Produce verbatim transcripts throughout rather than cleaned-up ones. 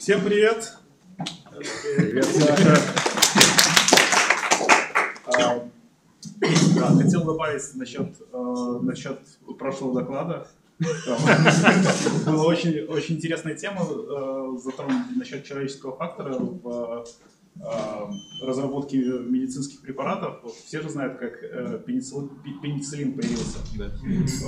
Всем привет! Привет, Саша. Да, хотел добавить насчет, насчет прошлого доклада. Была очень, очень интересная тема, затронута насчет человеческого фактора в разработке медицинских препаратов. Все же знают, как пенициллин, пенициллин появился. Да.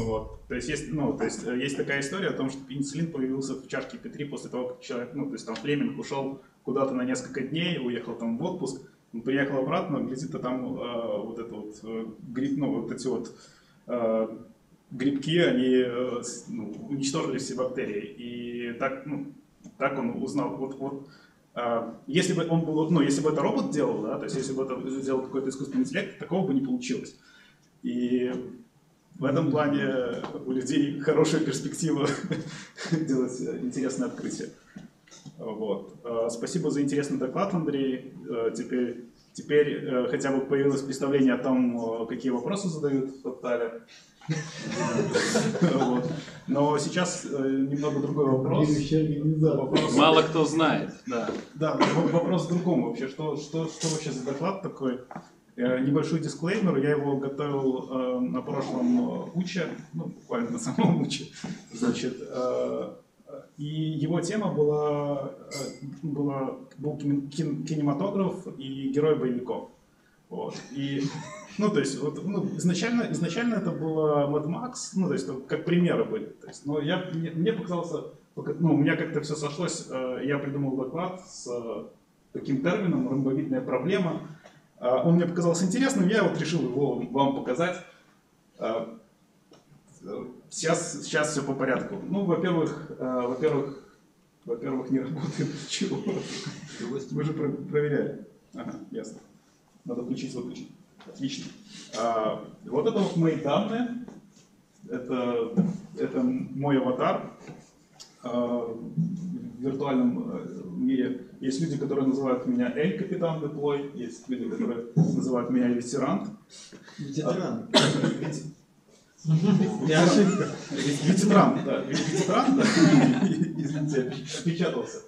Вот. То есть есть, ну, то есть есть такая история о том, что пенициллин появился в чашке Петри после того, как человек, ну, то есть там Флеминг ушел куда-то на несколько дней, уехал там в отпуск. Он приехал обратно, глядит, а там э, вот это вот, э, гриб, ну, вот эти вот э, грибки, они э, ну, уничтожили все бактерии. И так, ну, так он узнал. Вот, вот, э, если бы он был, ну, если бы это робот делал, да, то есть если бы это делал какой-то искусственный интеллект, такого бы не получилось. И в этом плане у людей хорошая перспектива делать интересные открытия. Вот. Спасибо за интересный доклад, Андрей. Теперь, теперь хотя бы появилось представление о том, какие вопросы задают в Тале. Но сейчас немного другой вопрос. Мало кто знает. Да, вопрос в другом вообще. Что вообще за доклад такой? Небольшой дисклеймер. Я его готовил на прошлом уче, ну буквально на самом уче. Значит, и его тема была, была был кин, кинематограф и герой боевиков. Вот. И, ну, то есть, вот, ну, изначально, изначально это было Mad Max, ну, то есть, как примеры были. То есть, но я, мне, мне показалось, ну, у меня как-то все сошлось, я придумал доклад с таким термином «ромбовидная проблема». Он мне показался интересным, я вот решил его вам показать. Сейчас, сейчас все по порядку. Ну, во-первых, э, во-первых, во-первых, не работает ничего. Мы же проверяли. Ага, ясно. Надо включить, выключить. Отлично. А, вот это вот мои данные. Это, это мой аватар. А, в виртуальном мире есть люди, которые называют меня Эль Капитан Деплой, есть люди, которые называют меня Ветерант. Ветеран. Я ошибка. Ветеран, да. Ветеран, да. Извините, отпечатался.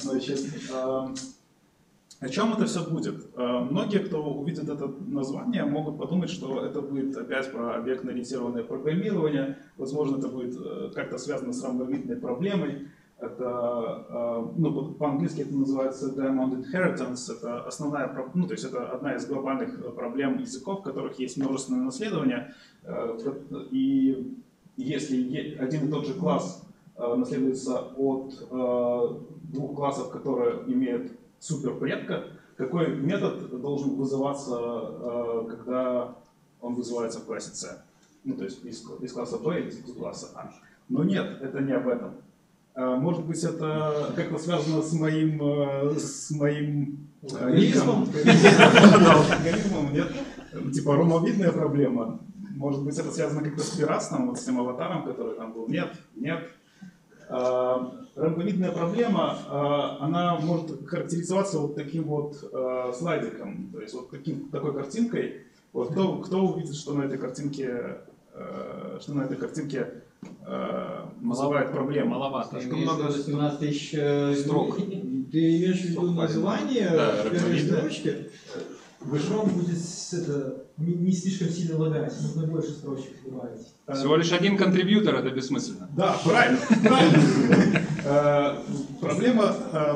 Значит, о чем это все будет? Многие, кто увидит это название, могут подумать, что это будет опять про объектно-ориентированное программирование. Возможно, это будет как-то связано с ромбовидной проблемой. Это, ну, по-английски это называется Diamond Inheritance. Это основная, ну, то есть это одна из глобальных проблем языков, в которых есть множественное наследование. И если один и тот же класс наследуется от двух классов, которые имеют суперпредка, какой метод должен вызываться, когда он вызывается в классе C? Ну, то есть из класса B или из класса А. Но нет, это не об этом. Может быть, это как-то связано с моим, с моим алгоритмом? Алгоритмом, нет? Типа ромбовидная проблема. Может быть, это связано как-то с пирасом, вот с тем аватаром, который там был. Нет, нет. Ромбовидная проблема, она может характеризоваться вот таким вот слайдиком, то есть вот таким, такой картинкой. Вот кто, кто увидит, что на этой картинке, что на этой картинке называют проблему. Маловато. Ты имеешь в виду название в первой строчке? Шром будет не слишком сильно лагать, нужно больше строчек добавить. Всего лишь один контрибьютор, это бессмысленно. Да, правильно.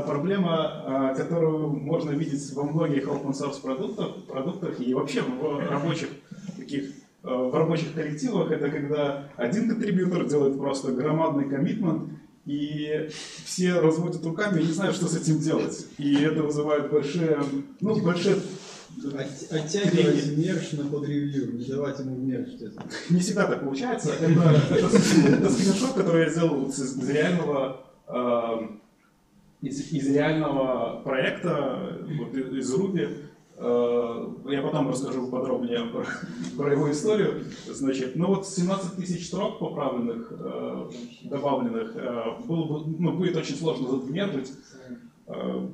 Проблема, которую можно видеть во многих open source продуктах и вообще в рабочих таких в рабочих коллективах, это когда один контрибьютор делает просто громадный коммитмент, и все разводят руками и не знают, что с этим делать. И это вызывает большие... Ну, большие... От, оттягивать мерч на код-ревью, не давать ему мерч. Не всегда так получается. Это скриншот, который я сделал из реального проекта, из Ruby. Я потом расскажу подробнее про, про его историю. Значит, ну вот семнадцать тысяч строк поправленных, э, добавленных, э, было бы, ну, будет очень сложно задумерить. Э,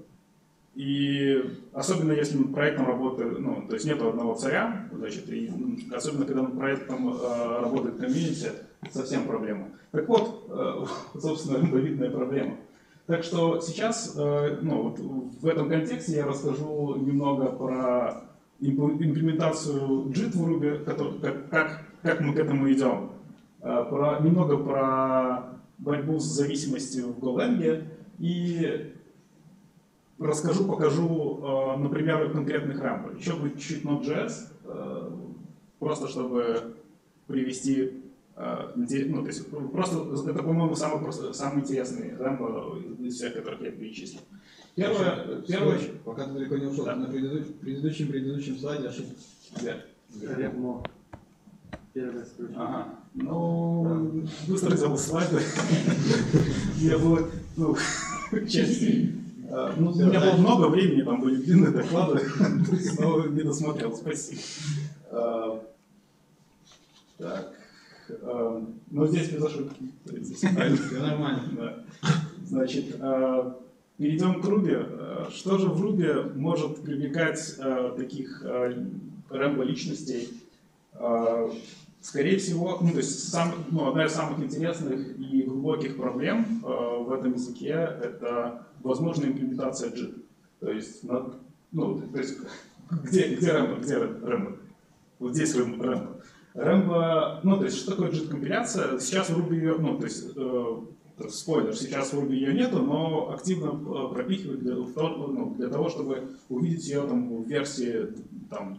и особенно если над проектом работает, ну, то есть нет одного царя, значит, и особенно когда над проектом э, работает комьюнити, совсем проблема. Так вот, э, собственно, ромбовидная проблема. Так что сейчас, ну, вот в этом контексте я расскажу немного про имплементацию джит в Ruby, как, как, как мы к этому идем, про, немного про борьбу с зависимостью в GoLang и расскажу, покажу на примерах конкретных рамп. Еще будет чуть-чуть Node.js, просто чтобы привести... Ну, то есть, просто, это, по-моему, самый, самый интересный рамп из всех, которых я перечислил. Первое, первое... Пока ты далеко не ушел, да. Ты на предыдущем, предыдущем, предыдущем слайде ошибка. Где? Где? Первый скручивание. Ага. Ну, да. Быстро взял слайды. Я был, ну, части. Ну, у меня было много времени, там были длинные доклады, но не досмотрел, спасибо. Так. Но здесь без ошибки. Все нормально. Значит, перейдем к Ruby. Что же в Ruby может привлекать таких рамбо личностей? Скорее всего, ну, то есть сам, ну, одна из самых интересных и глубоких проблем в этом языке — это возможная имплементация джит. То есть, ну, то есть где, где рамбо? Где рамбо? Вот здесь рамбо. Рамбо, ну, то есть, что такое джит-компиляция? Сейчас в Ruby ее, ну, то есть, э, спойлер, сейчас в Ruby ее нету, но активно пропихивают для, ну, для того, чтобы увидеть ее там в версии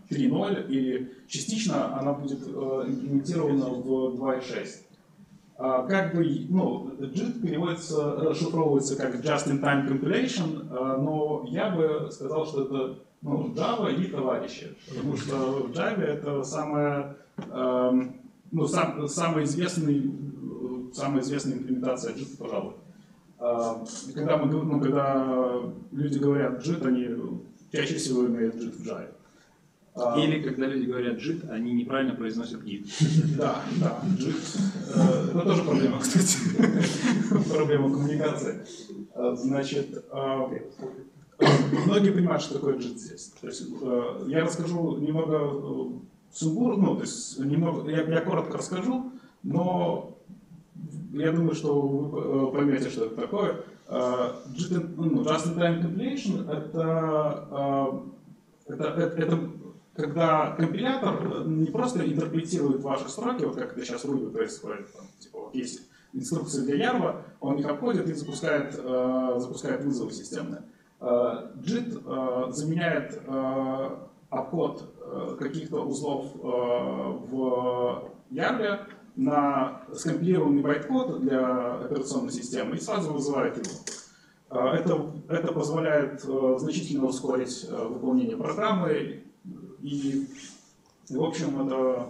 три ноль, и частично она будет э, имплементирована в два точка шесть. А, как бы, ну, джит переводится, расшифровывается как just-in-time compilation, э, но я бы сказал, что это, ну, Java и товарищи, потому что в Java это самая... Ну, сам, самая, известный, самая известная имплементация джит, пожалуй. Когда, мы, ну, когда люди говорят джит, они чаще всего имеют джит в Java. Или когда люди говорят джит, они неправильно произносят гит. Да, да, джит. Это тоже проблема, кстати. Проблема коммуникации. Значит, многие понимают, что такое джит здесь. То есть, я расскажу немного... Сумбур, ну, то есть немного, я, я коротко расскажу, но я думаю, что вы поймете, что это такое. Just-in-time compilation — это, это, это, это когда компилятор не просто интерпретирует ваши строки, вот как это сейчас в Ruby происходит, там, типа, есть инструкции для ярв, он их обходит и запускает, запускает вызовы системные. джит заменяет обход каких-то узлов в ярв на скомпилированный байткод для операционной системы и сразу вызывает его. Это, это позволяет значительно ускорить выполнение программы, и, в общем, это,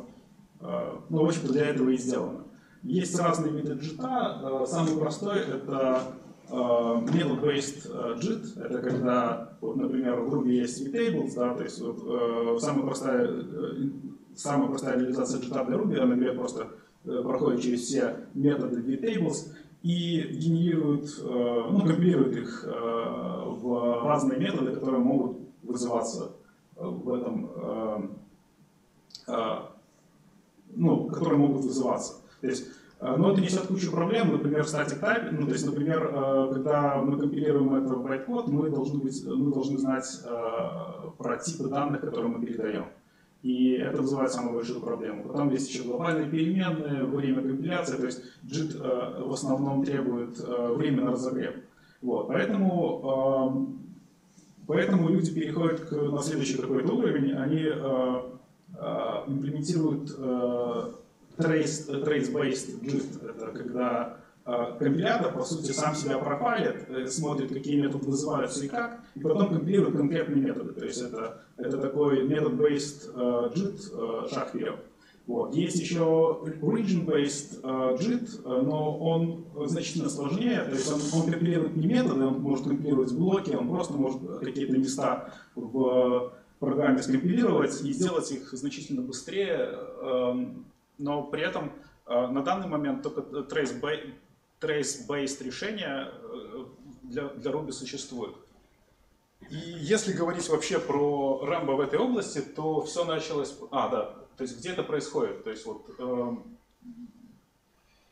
ну, в общем, для этого и сделано. Есть разные виды джита. Самый простой — это Method-based джит, это когда, вот, например, в Ruby есть vTables, да, то есть вот, э, самая, простая, э, самая простая реализация джита для Ruby, она говорит, просто э, проходит через все методы vTables и генерирует, э, ну, компилирует их э, в разные методы, которые могут вызываться в этом, э, э, ну, которые могут вызываться. То есть, но это несет кучу проблем, например, static type, ну, то есть, например, когда мы компилируем это в байткод, мы должны, быть, мы должны знать про типы данных, которые мы передаем. И это вызывает самую большую проблему. Потом есть еще глобальные переменные, время компиляции, то есть джит в основном требует время на разогрев. Вот. Поэтому, поэтому люди переходят на следующий какой-то уровень, они имплементируют Trace-based джит, это когда э, компилятор, по сути, сам себя профайлит, э, смотрит, какие методы вызываются и как, и потом компилирует конкретные методы. То есть это, это такой method-based джит, э, э, шаг вперед. Вот. Есть еще origin-based джит, э, э, но он значительно сложнее. То есть он, он компилирует не методы, он может компилировать блоки, он просто может какие-то места в программе скомпилировать и сделать их значительно быстрее. Э, Но при этом на данный момент только trace-based решения для, для Ruby существуют. И если говорить вообще про рамбо в этой области, то все началось... А, да, то есть где это происходит? То есть вот э,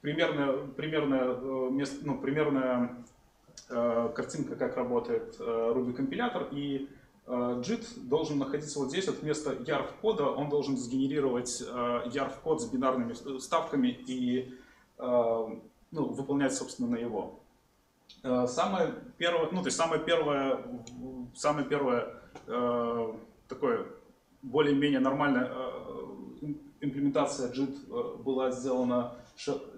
примерное, примерное, место, ну, примерное э, картинка, как работает э, Ruby компилятор, и э, джит должен находиться вот здесь, вот вместо ярв кода он должен сгенерировать э, ярв код с бинарными вставками и э, ну, выполнять, собственно, на его. Э, самое первое, ну, то есть самое первое, самое первое э, такое более-менее нормальное э, имплементация джит была сделана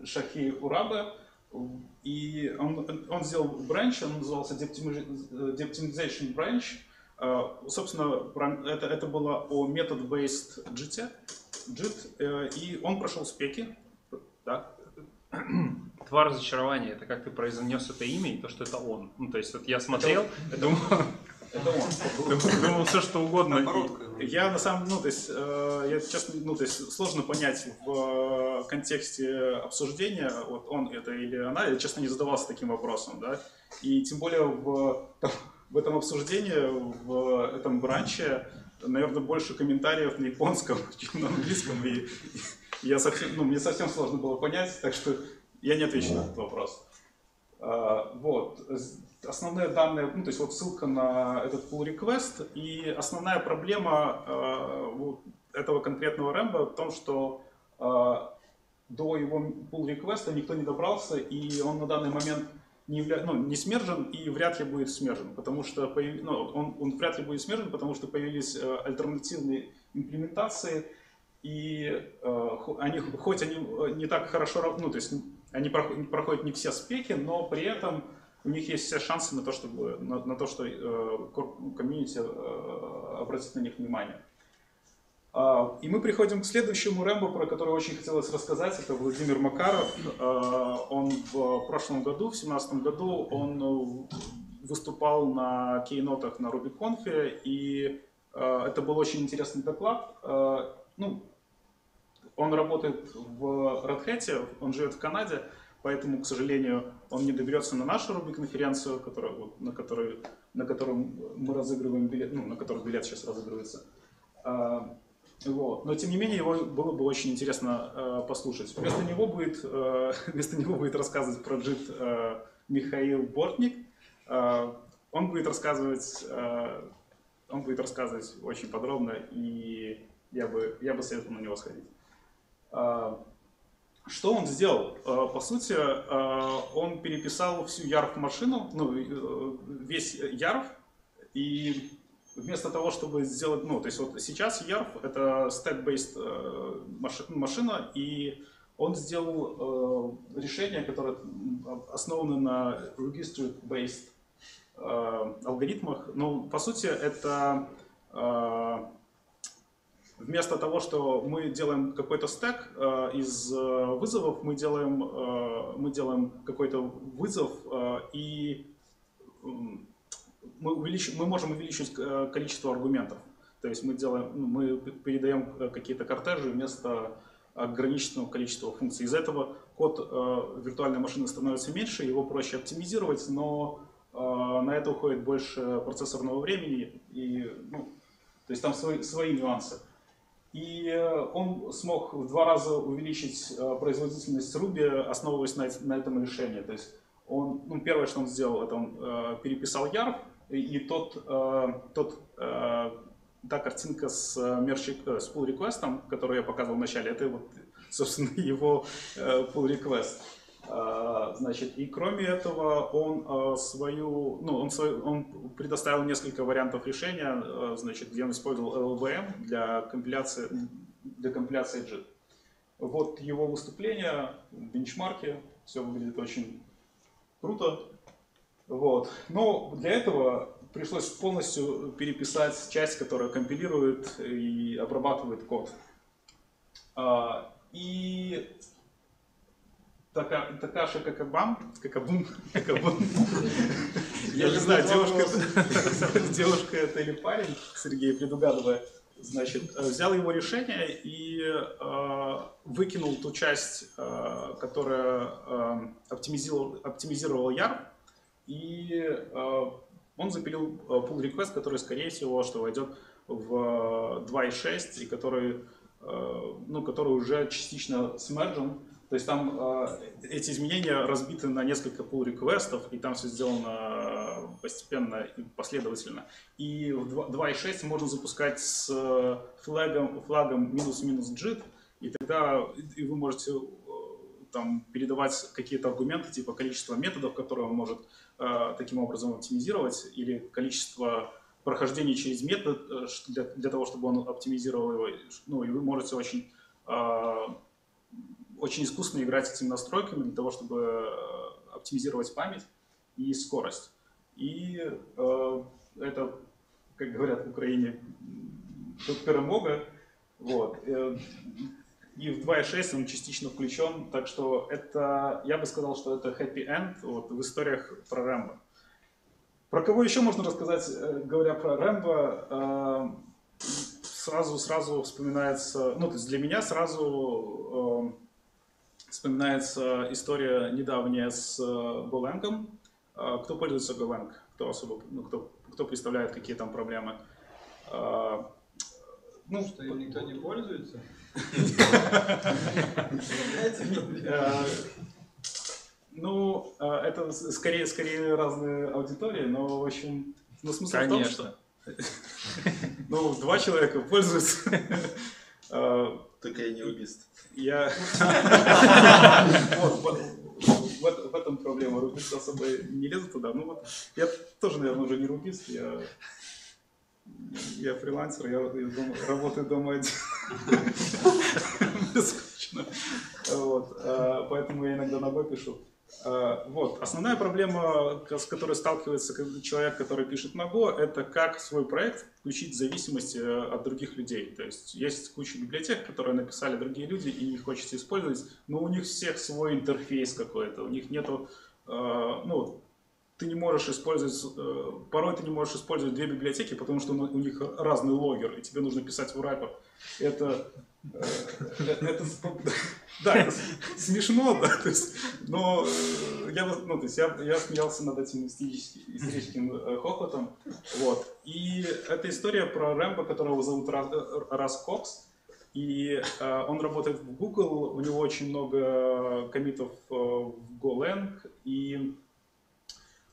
Шахей Урабе, и он, он сделал branch, он назывался Deoptimization Branch. Собственно, это, это было о method-based джит, и он прошел спеки. Да. Тварь разочарования, это как ты произнес это имя и то, что это он. Ну, то есть вот я смотрел, это он. Думал... Это он. Думал все, что угодно. Я на самом деле, ну, то есть, я, честно, ну, то есть, сложно понять в контексте обсуждения, вот он это или она, я, честно, не задавался таким вопросом, да, и тем более в, в этом обсуждении, в этом бранче, наверное, больше комментариев на японском, чем на английском, и, и я совсем, ну, мне совсем сложно было понять, так что я не отвечу на этот вопрос. Вот. Основные данные, ну, то есть вот ссылка на этот pull request, и основная проблема э, этого конкретного Рэмбо в том, что э, до его pull request никто не добрался, и он на данный момент не, явля... ну, не смержен и вряд ли будет смержен, потому что появ... ну, он, он вряд ли будет смержен, потому что появились э, альтернативные имплементации, и э, они, хоть они не так хорошо, ну, то есть они проходят не все спеки, но при этом у них есть все шансы на то, чтобы, на, на то, что э, комьюнити э, обратит на них внимание. Э, и мы приходим к следующему Рэмбо, про который очень хотелось рассказать. Это Владимир Макаров. Э, он в прошлом году, в две тысячи семнадцатом году, он выступал на кейнотах на RubyConf, и э, это был очень интересный доклад. Э, ну, он работает в Redhat, он живет в Канаде. Поэтому, к сожалению, он не доберется на нашу Ruby-конференцию, которая, вот, на, которой, на котором мы разыгрываем билет, ну, на который билет сейчас разыгрывается. А, вот. Но, тем не менее, его было бы очень интересно а, послушать. Вместо него будет, а, вместо него будет рассказывать про джит а, Михаил Бортник. А, он, будет рассказывать, а, он будет рассказывать очень подробно, и я бы, я бы советовал на него сходить. А, Что он сделал? По сути, он переписал всю ярв-машину, ну, весь ярв, и вместо того, чтобы сделать, ну, то есть вот сейчас ярв — это stack-based машина, и он сделал решение, которое основано на registry-based алгоритмах. Ну, по сути, это вместо того, что мы делаем какой-то стэк э, из э, вызовов, мы делаем, э, мы делаем какой-то вызов, э, и э, мы, увелич... мы можем увеличить э, количество аргументов. То есть мы, делаем, мы передаем какие-то кортежи вместо ограниченного количества функций. Из этого код э, виртуальной машины становится меньше, его проще оптимизировать, но э, на это уходит больше процессорного времени, и, ну, то есть там свои, свои нюансы. И он смог в два раза увеличить производительность Ruby, основываясь на этом решении. То есть он, ну, первое, что он сделал, это он переписал ярв, и тот, тот, та картинка с, с pull request, которую я показывал вначале, это вот, собственно, его pull request. Значит, и кроме этого он свою, ну, он, свою, он предоставил несколько вариантов решения, значит, где он использовал эл эл ви эм для компиляции, для компиляции джит. Вот его выступление, бенчмарки, все выглядит очень круто. Вот. Но для этого пришлось полностью переписать часть, которая компилирует и обрабатывает код. И Такаша Какабам, Какабум, Какабум, я не знаю, девушка это или парень, Сергей предугадывая, значит, взял его решение и выкинул ту часть, которая оптимизировала ярв, и он запилил pull request, который, скорее всего, что войдет в два точка шесть, и который уже частично смержен. То есть там э, эти изменения разбиты на несколько pull-реквестов, и там все сделано постепенно и последовательно. И в два точка шесть можно запускать с флагом, флагом минус-минус джит, и тогда и вы можете там передавать какие-то аргументы, типа количество методов, которые он может э, таким образом оптимизировать, или количество прохождений через метод для, для того, чтобы он оптимизировал его. Ну, и вы можете очень... Э, очень искусно играть с этими настройками для того, чтобы оптимизировать память и скорость. И э, это, как говорят в Украине, перемога. Вот. И в два точка шесть он частично включен, так что это, я бы сказал, что это happy end вот, в историях про Рэмбо. Про кого еще можно рассказать, говоря про Рэмбо? Э, сразу, сразу вспоминается, ну, то есть для меня сразу... Э, Вспоминается история недавняя с GoLang. Кто пользуется GoLang? Кто особо, ну, кто, кто представляет, какие там проблемы? Ну, что им никто не пользуется? Ну, это скорее скорее разные аудитории, но в общем, ну смысл в том, что ну два человека пользуются. Только я не рубист. Я... вот, вот, вот, в этом проблема. Рубисты особо не лезут туда. Ну, вот, я тоже, наверное, уже не рубист. Я, я фрилансер, я, я дом... работаю дома один. Мне скучно. Вот, а, поэтому я иногда на Б пишу. А, вот, основная проблема, с которой сталкивается человек, который пишет на Go, это как свой проект включить в зависимости от других людей. То есть есть куча библиотек, которые написали другие люди и их хочется использовать, но у них всех свой интерфейс какой-то, у них нету, э, ну, ты не можешь использовать, э, порой ты не можешь использовать две библиотеки, потому что у них разный логер, и тебе нужно писать в раппер. Это... Это, да, это смешно, да, то есть, но я, ну, то есть я, я смеялся над этим истерическим хохотом. Вот. И это история про Рэмбо, которого зовут Распхокс. И э, он работает в Google, у него очень много коммитов э, в GoLang. И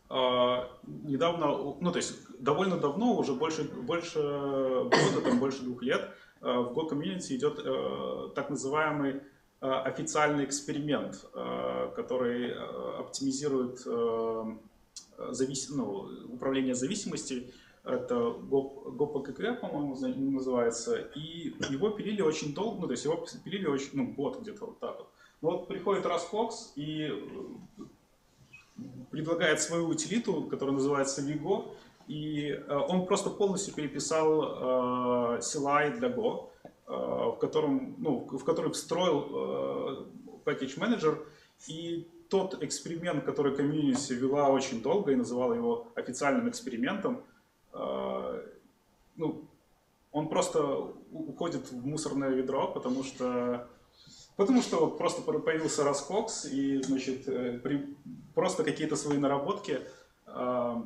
э, недавно, ну то есть довольно давно, уже больше, больше года, там, больше двух лет, в Go Community идет э, так называемый э, официальный эксперимент, э, который э, оптимизирует э, завис... ну, управление зависимостью. Это Go, Go Package Repo, по-моему, называется. И его пилили очень долго, ну, то есть его пилили очень, ну, год где-то вот так вот. Но вот приходит Rasphox и предлагает свою утилиту, которая называется Vigo. И он просто полностью переписал э, си эл ай для Go, э, в, котором, ну, в который встроил э, Package Manager. И тот эксперимент, который комьюнити вела очень долго и называла его официальным экспериментом, э, ну, он просто уходит в мусорное ведро, потому что... Потому что просто появился Распхокс и, значит, при, просто какие-то свои наработки... Э,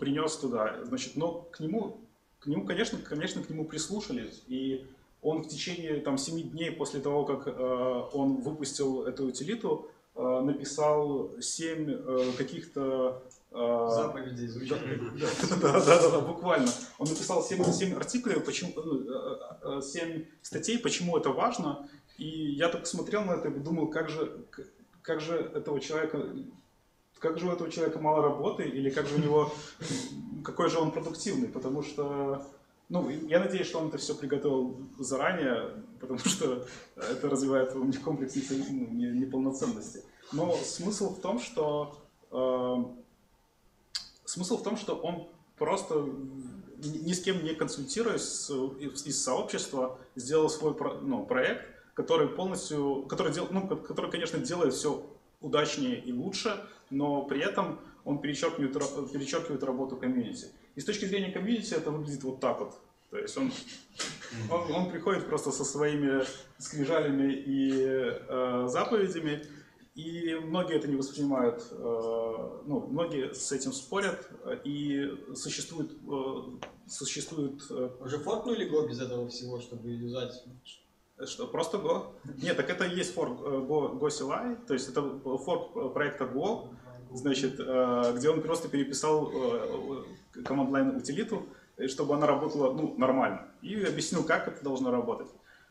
принес туда, значит, но к нему, к нему конечно, конечно, к нему прислушались, и он в течение там семи дней после того, как э, он выпустил эту утилиту, э, написал семь э, каких-то... Э, заповедей изучения. Да-да-да, буквально. Он написал семь артиклов, почему, семь статей, почему это важно, и я так смотрел на это и думал, как же, как же этого человека... Как же у этого человека мало работы, или как же у него, какой же он продуктивный, потому что, ну, я надеюсь, что он это все приготовил заранее, потому что это развивает у меня комплекс неполноценности. Но смысл в том, что, э, смысл в том, что он просто, ни с кем не консультируясь из сообщества, сделал свой, ну, проект, который полностью, который, дел, ну, который, конечно, делает все удачнее и лучше, но при этом он перечеркивает, перечеркивает работу комьюнити. И с точки зрения комьюнити это выглядит вот так вот. То есть он, он, он приходит просто со своими скрижалями и э, заповедями, и многие это не воспринимают, э, ну, многие с этим спорят, и существует... Э, существует э... Уже форкнули Go без этого всего, чтобы юзать? Что, просто Go? Нет, так это и есть форк Go, Go си эл ай, то есть это форк проекта Go, значит, где он просто переписал команд-лайн утилиту, чтобы она работала, ну, нормально, и объяснил, как это должно работать.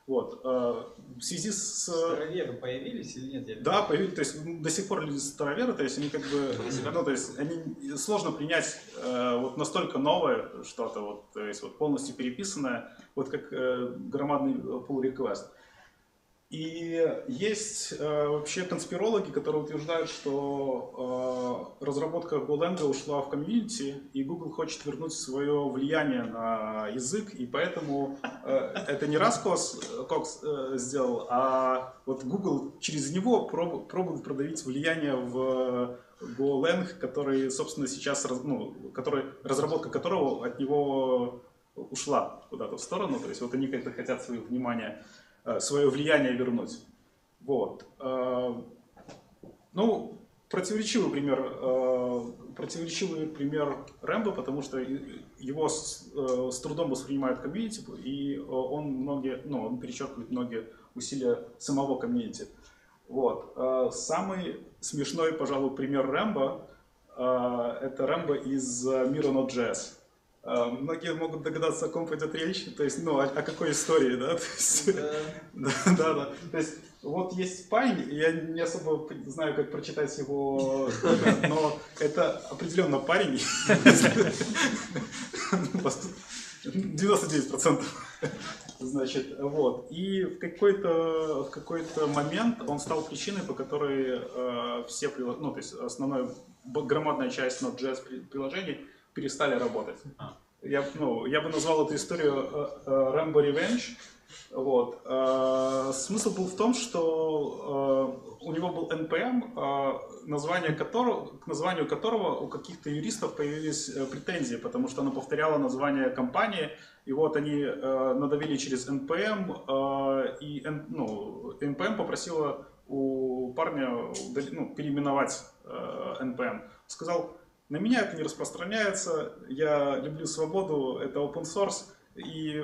Вот. В связи с... Староверы появились или нет? Я да, появились. То есть до сих пор люди староверы, то есть они как бы... Ну, то есть они... Сложно принять э, вот настолько новое что-то, вот, то есть вот полностью переписанное, вот как э, громадный pull request. И есть э, вообще конспирологи, которые утверждают, что э, разработка GoLang ушла в комьюнити, и Google хочет вернуть свое влияние на язык, и поэтому э, это не Раскос Кокс э, сделал, а вот Google через него проб, пробует продавить влияние в GoLang, который, собственно, сейчас, ну, который, разработка которого от него ушла куда-то в сторону, то есть вот они как-то хотят свое внимание, свое влияние вернуть. Вот. Ну, противоречивый пример, противоречивый пример Рэмбо, потому что его с, с трудом воспринимают комьюнити, и он, многие, ну, он перечеркивает многие усилия самого комьюнити. Вот. Самый смешной, пожалуй, пример Рэмбо, это Рэмбо из мира Node.js. Многие могут догадаться, о ком пойдет речь, то есть, ну, о, о какой истории, да? Да-да-да. То есть, вот есть парень, я не особо знаю, как прочитать его, но это определенно парень, девяносто девять процентов, значит, вот. И в какой-то в какой-то момент он стал причиной, по которой все, ну, то есть, основная громадная часть Node.js приложений перестали работать. А. Я, ну, я бы назвал эту историю Rambo Revenge. Вот. А, смысл был в том, что а, у него был эн пи эм, а, название которого, к названию которого у каких-то юристов появились претензии, потому что оно повторяло название компании, и вот они а, надавили через эн пи эм, а, и ну, эн пи эм попросила у парня ну, переименовать а, эн пи эм. Сказал: на меня это не распространяется, я люблю свободу, это open source, и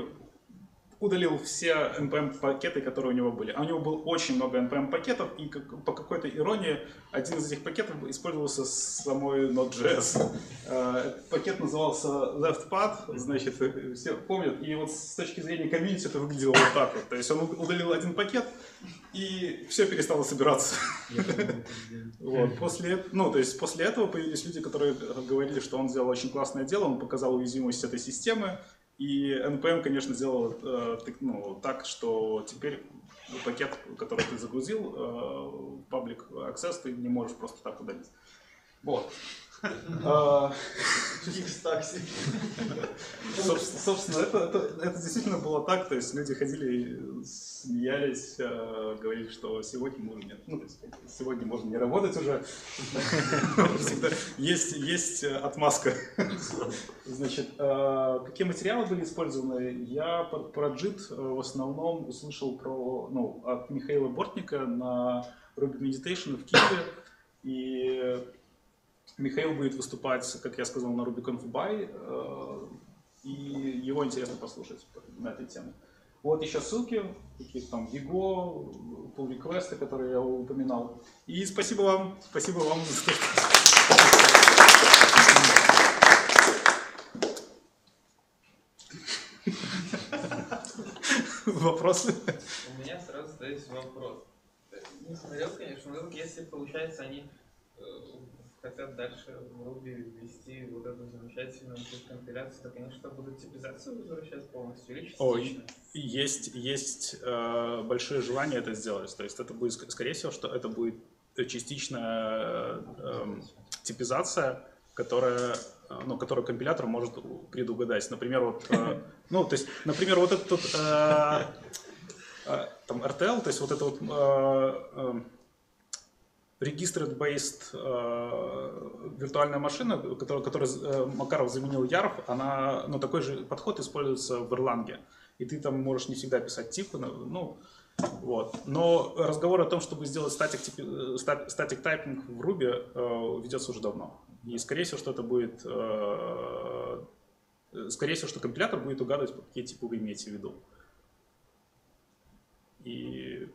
удалил все npm-пакеты, которые у него были. А у него было очень много npm-пакетов, и как, по какой-то иронии один из этих пакетов использовался с самой Node.js. Этот пакет назывался LeftPad, значит, все помнят, и вот с точки зрения комьюнити это выглядело вот так вот. То есть он удалил один пакет, и все перестало собираться. Вот. После, ну, то есть после этого появились люди, которые говорили, что он сделал очень классное дело, он показал уязвимость этой системы, и эн пи эм, конечно, сделал э, ну, так, что теперь пакет, который ты загрузил, public access, ты не можешь просто так удалить. Вот. Собственно, это действительно было так, то есть люди ходили, смеялись, говорили, что сегодня можно нет, ну, сегодня можно не работать уже, всегда есть отмазка. Значит, какие материалы были использованы? Я про джит в основном услышал про, ну, от Михаила Бортника на Ruby Meditation в Киеве, и Михаил будет выступать, как я сказал, на RubyConf Dubai, и его интересно послушать на этой теме. Вот еще ссылки, какие-то там Vigo, pull requests, которые я упоминал. И спасибо вам, спасибо вам за то, что... Вопросы? У меня сразу задается вопрос. Не смотрел, конечно, но если получается они... хотят дальше в Ruby ввести вот эту замечательную компиляцию, то, конечно, будут типизацию возвращать полностью или частично? Есть, есть э, большое желание это сделать. То есть это будет, скорее всего, что это будет частичная э, типизация, которая, ну, которую компилятор может предугадать. Например, вот, э, ну, то есть, например, вот этот вот, э, э, там эр ти эл, то есть вот это вот э, э, Registered-based э, виртуальная машина, которую, которую э, Макаров заменил ярв, она, ну, такой же подход используется в Erlang. И ты там можешь не всегда писать типы. Ну, вот. Но разговор о том, чтобы сделать static typing в Ruby, э, ведется уже давно. И скорее всего, что это будет... Э, скорее всего, что компилятор будет угадывать, какие типы вы имеете в виду. И...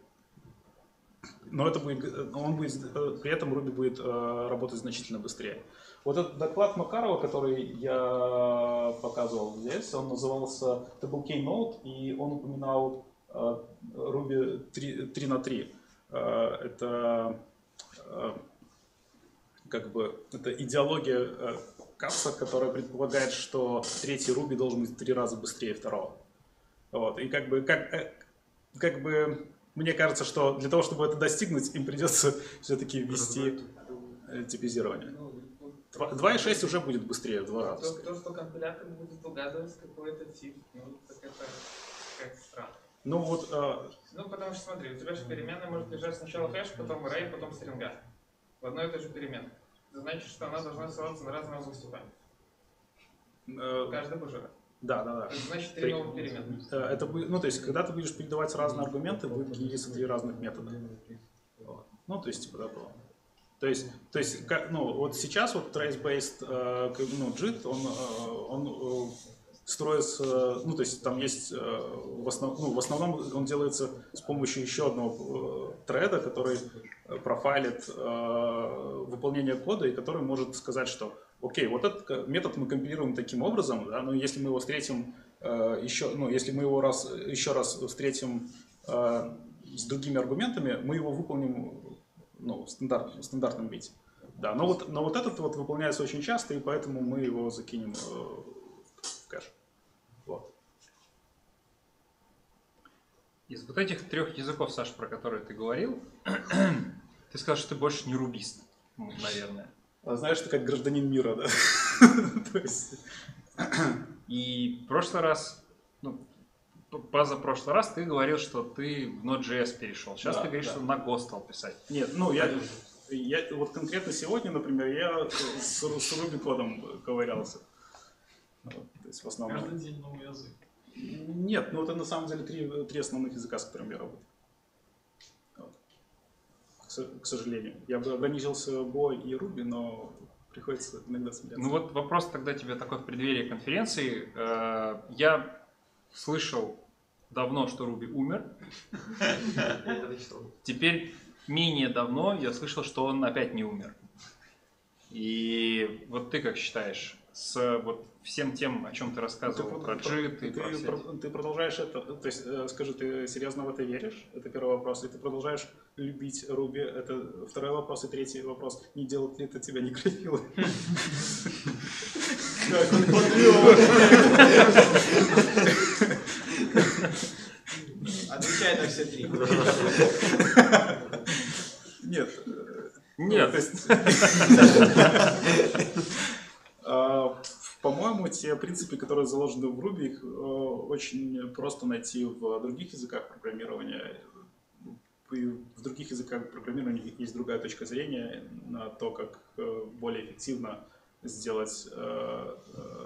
Но это будет, он будет, при этом Ruby будет работать значительно быстрее. Вот этот доклад Макарова, который я показывал здесь, он назывался Table K Note, и он упоминал Ruby три на три. Это как бы это идеология Капса, которая предполагает, что третий Ruby должен быть в три раза быстрее второго. Вот. И как бы, как, как бы мне кажется, что для того, чтобы это достигнуть, им придется все-таки ввести типизирование. два и шесть уже будет быстрее в два раза. То, что компилятор будет угадывать какой-то тип, ну, так это как странно. Ну вот. А... Ну, потому что смотри, у тебя же переменная может лежать сначала хэш, потом array, потом стринга. В одной и той же переменной. Это значит, что она должна ссылаться на разные области памяти. Каждый бужера. Да, да, да. Это значит три новых переменных. Это, ну, то есть, когда ты будешь передавать разные аргументы, будет генериться три разных метода. Вот. Ну, то есть, типа такого. То есть, то есть как, ну, вот сейчас вот trace-based ну, джит, он, он строится, ну, то есть там есть, в, основ, ну, в основном он делается с помощью еще одного треда, который профайлит выполнение кода и который может сказать, что окей, вот этот метод мы компилируем таким образом, да, но если мы его встретим еще, ну, если мы его раз, еще раз встретим с другими аргументами, мы его выполним ну, в, стандарт, в стандартном виде. Да, но, вот, но вот этот вот выполняется очень часто, и поэтому мы его закинем э, в кэш. Вот. Из вот этих трех языков, Саша, про которые ты говорил, ты сказал, что ты больше не рубист, наверное. А знаешь, ты как гражданин мира, да? И в прошлый раз, ну, позапрошлый раз ты говорил, что ты в Node.js перешел. Сейчас да, ты говоришь, да. что на Go стал писать. Нет, ну я, я вот конкретно сегодня, например, я с, с Ruby кодом ковырялся. Вот, то есть в основном... Каждый день новый язык. Нет, ну это на самом деле три, три основных языка, с которыми я работаю. Вот. К, к сожалению. Я бы ограничился Go и Ruby, но приходится иногда смеяться. Ну вот вопрос тогда тебе такой в преддверии конференции. Я слышал давно, что Ruby умер. Теперь менее давно я слышал, что он опять не умер. И вот ты как считаешь, с вот всем тем, о чем ты рассказывал, про джит и про все эти... Ты продолжаешь это, то есть, скажи, ты серьезно в это веришь? Это первый вопрос. И ты продолжаешь любить Ruby? Это второй вопрос. И третий вопрос. Не делает ли это тебя некрофилом? Отвечай на все три. Нет. Нет. По-моему, те принципы, которые заложены в Ruby, их очень просто найти в других языках программирования. В других языках программирования есть другая точка зрения на то, как более эффективно сделать,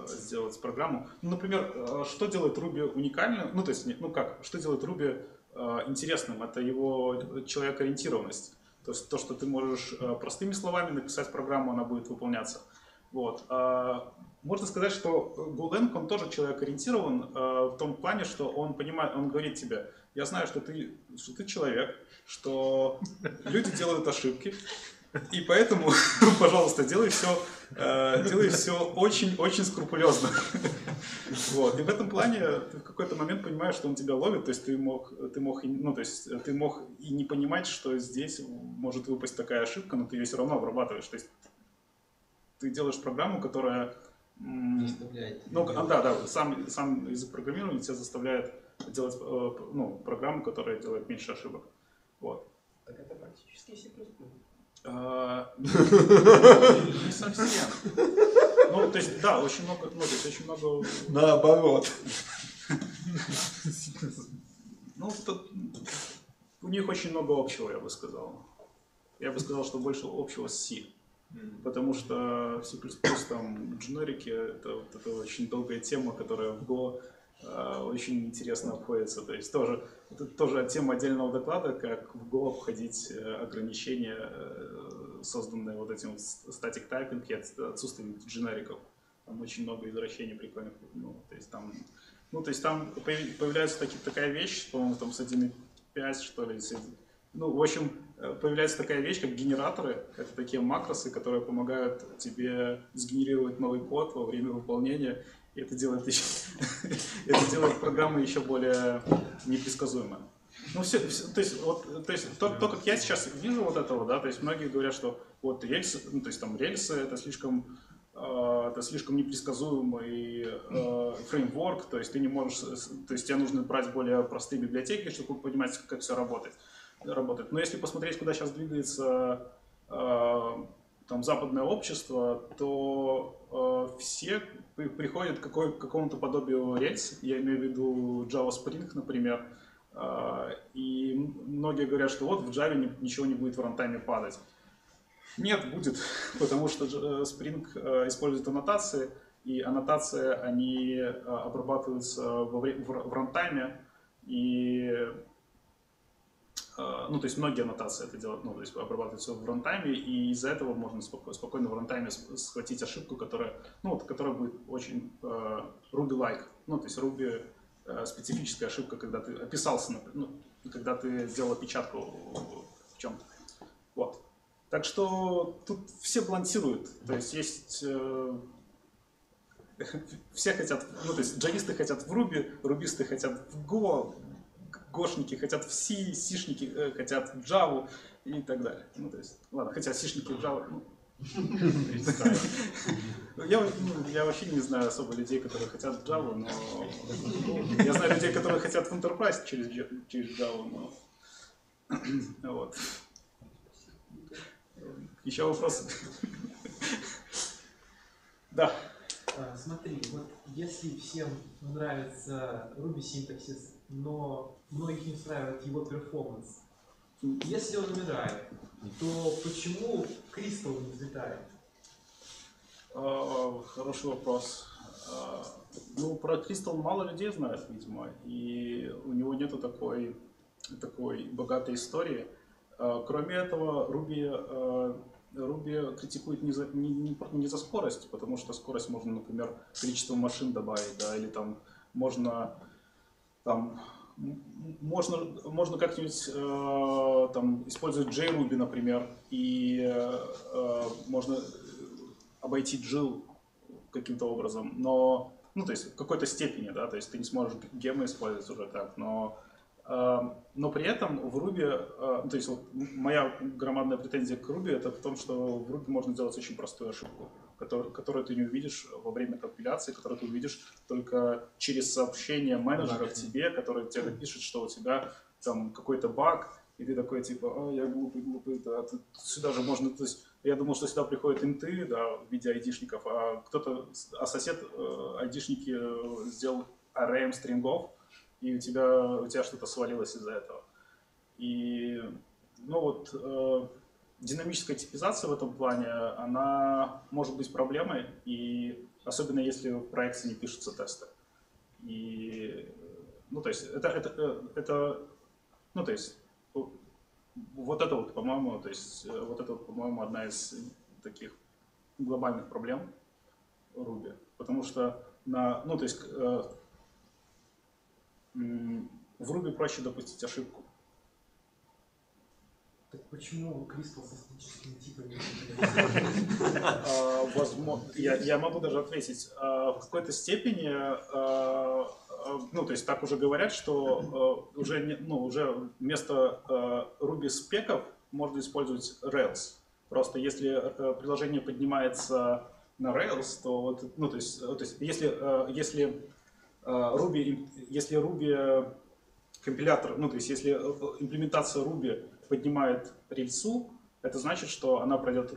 сделать программу. Ну, например, что делает Ruby уникальным? Ну, то есть, ну как, что делает Ruby интересным? Это его человекоориентированность. То есть то, что ты можешь простыми словами написать программу, она будет выполняться. Вот. Можно сказать, что GoLang, он тоже человекоориентирован в том плане, что он понимает, он говорит тебе, я знаю, что ты, что ты человек, что люди делают ошибки. И поэтому, пожалуйста, делай все, э, делай все очень-очень скрупулезно. Вот. И в этом плане ты в какой-то момент понимаешь, что он тебя ловит, то есть ты мог, ты мог, ну, то есть ты мог и не понимать, что здесь может выпасть такая ошибка, но ты ее все равно обрабатываешь. То есть ты делаешь программу, которая... Не заставляет. Ну, да, да, сам, сам язык программирования тебя заставляет делать ну, программу, которая делает меньше ошибок. Вот. Так это практически C++. Не совсем. Ну, то есть, да, очень много, ну, то есть, очень много... Наоборот. Ну, тут, у них очень много общего, я бы сказал. Я бы сказал, что больше общего с C. Потому что C++ там дженерики, это, вот, это очень долгая тема, которая в Go э, очень интересно обходится. То есть тоже, это тоже тема отдельного доклада, как в Go обходить ограничения, созданные вот этим static typing и отсутствием дженериков. Там очень много извращений прикольных. Ну, то есть там, ну, то есть там появляется таки, такая вещь, по-моему, там с один пять, что ли. Ну, в общем, появляется такая вещь, как генераторы. Это такие макросы, которые помогают тебе сгенерировать новый код во время выполнения. И это делает, еще... это делает программу еще более непредсказуемой. Ну, все, все, то есть, вот, то, есть то, то, как я сейчас вижу вот этого, да, то есть многие говорят, что вот рельсы, ну, то есть там рельсы это слишком, э, это слишком непредсказуемый э, фреймворк, то есть ты не можешь, то есть тебе нужно брать более простые библиотеки, чтобы понимать, как все работает. работает. Но если посмотреть, куда сейчас двигается э, там, западное общество, то э, все при, приходят к, какой, к какому-то подобию рельс, я имею в виду Java Spring, например, э, и многие говорят, что вот в Java не, ничего не будет в рантайме падать. Нет, будет, потому что Spring э, использует аннотации, и аннотации они э, обрабатываются во, в, в рантайме, и ну, то есть многие аннотации это делают, ну, то есть обрабатываются в рантайме, и из-за этого можно спокойно, спокойно в рантайме схватить ошибку, которая, ну, вот, которая будет очень э, Ruby-like, ну, то есть Ruby э, специфическая ошибка, когда ты описался, ну, когда ты сделал опечатку в чем-то. Вот. Так что тут все балансируют, то есть есть... Э, все хотят, ну, то есть джависты хотят в Ruby, рубисты хотят в Go, гошники хотят в C, сишники э, хотят в Java и так далее. Ну, то есть, ладно, хотя сишники в Java, ну, я, ну, я вообще не знаю особо людей, которые хотят в Java, но я знаю людей, которые хотят в Enterprise через, через Java, но... вот. Еще вопросы? Да. Смотри, вот если всем нравится Ruby синтаксис, но многих не устраивает его перформанс. Если он умирает, то почему Crystal не взлетает? Uh, хороший вопрос. Uh, ну, про Crystal мало людей знают, видимо, и у него нету такой, такой богатой истории. Uh, кроме этого, Ruby, uh, Ruby критикует не за, не, не, не за скорость, потому что скорость можно, например, количество машин добавить, да, или там можно... Там, можно можно как-нибудь э, там, использовать jRuby, например, и э, можно обойти джил каким-то образом, но, ну, то есть в какой-то степени, да, то есть ты не сможешь гемы использовать уже так, но, э, но при этом в Ruby, э, то есть вот моя громадная претензия к Ruby это в том, что в Ruby можно делать очень простую ошибку, которые ты не увидишь во время компиляции, которые ты увидишь только через сообщение менеджера к тебе, который тебе пишет, что у тебя там какой-то баг, и ты такой типа, а, я глупый, глупый, да, тут сюда же можно, то есть, я думал, что сюда приходят инты, да, в виде айдишников, а кто-то, а сосед айдишники сделал ареем стрингов, и у тебя, у тебя что-то свалилось из-за этого. И, ну вот, динамическая типизация в этом плане, она может быть проблемой, и особенно если в проекте не пишутся тесты. И, ну, то есть, это, это, это, ну, то есть, вот это вот, по-моему, то есть, вот это, по-моему, одна из таких глобальных проблем Ruby, потому что на, ну, то есть, э, в Ruby проще допустить ошибку. Так почему Crystal с эстетическими типами? Возможно, я могу даже ответить. В какой-то степени, ну, то есть так уже говорят, что уже, ну, уже вместо Ruby спеков можно использовать Rails. Просто если приложение поднимается на Rails, то вот, ну, то есть, то есть если, если Ruby, если Ruby компилятор, ну, то есть если имплементация Ruby поднимает рельсу, это значит, что она пройдет э,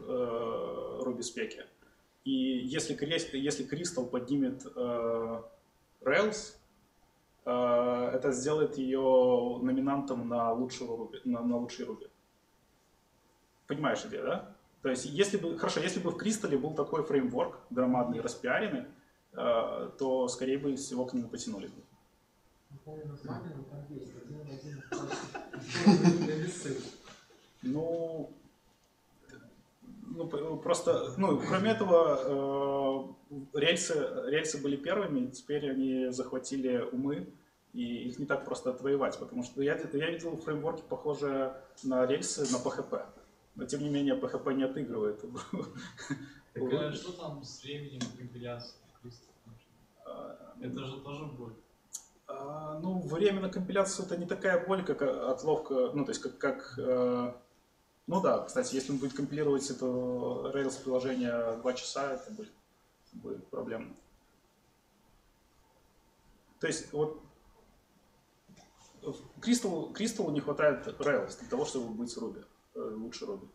Ruby спеки. И если, если Crystal поднимет э, Rails, э, это сделает ее номинантом на лучшего Ruby, на, на лучший Ruby. Понимаешь идею, да? То есть, если бы, хорошо, если бы в Crystal был такой фреймворк, громадный, распиаренный, э, то, скорее бы, всего к нему потянули. Ну, ну, просто, ну, кроме этого, э, рельсы, рельсы были первыми, теперь они захватили умы, и их не так просто отвоевать, потому что я, я видел фреймворки, похожие на рельсы, на пэ хэ пэ, но тем не менее пэ хэ пэ не отыгрывает. Так что там с временем компиляции? Это же тоже боль. Ну, время на компиляцию это не такая боль, как отловка, ну, то есть как, как ну да, кстати, если он будет компилировать это Rails приложение два часа, это будет, будет проблемно. То есть вот Crystal, Crystal не хватает Rails для того, чтобы быть Ruby, лучше Ruby.